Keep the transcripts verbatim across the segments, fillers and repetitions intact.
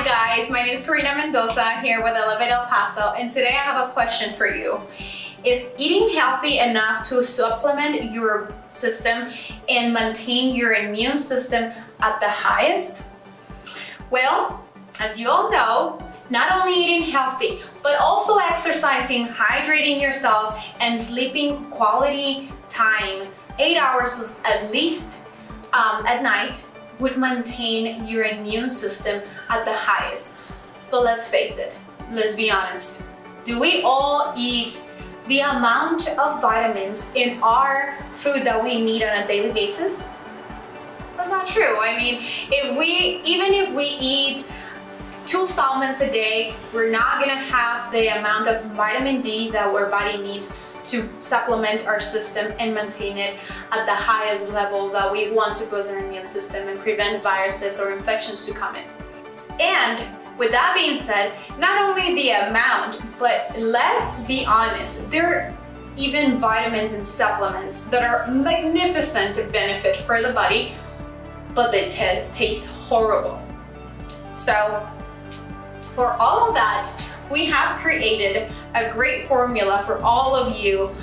Hi guys, my name is Karina Mendoza here with Elevate El Paso, and today I have a question for you. Is eating healthy enough to supplement your system and maintain your immune system at the highest? Well, as you all know, not only eating healthy, but also exercising, hydrating yourself, and sleeping quality time, eight hours at least um, at night, would maintain your immune system at the highest. But let's face it, let's be honest. Do we all eat the amount of vitamins in our food that we need on a daily basis? That's not true. I mean, if we, even if we eat two salmons a day, we're not gonna have the amount of vitamin D that our body needs to supplement our system and maintain it at the highest level that we want to boost our immune system and prevent viruses or infections to come in. And with that being said, not only the amount, but let's be honest, there are even vitamins and supplements that are magnificent to benefit for the body, but they taste horrible. So for all of that, we have created a great formula for all of you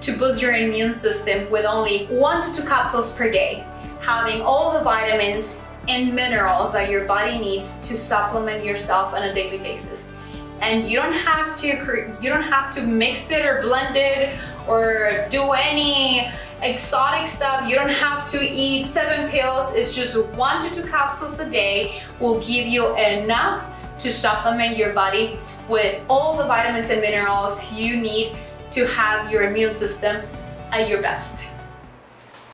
to boost your immune system with only one to two capsules per day, having all the vitamins and minerals that your body needs to supplement yourself on a daily basis. And you don't have to you don't have to mix it or blend it or do any exotic stuff. You don't have to eat seven pills. It's just one to two capsules a day will give you enough to supplement your body with all the vitamins and minerals you need to have your immune system at your best.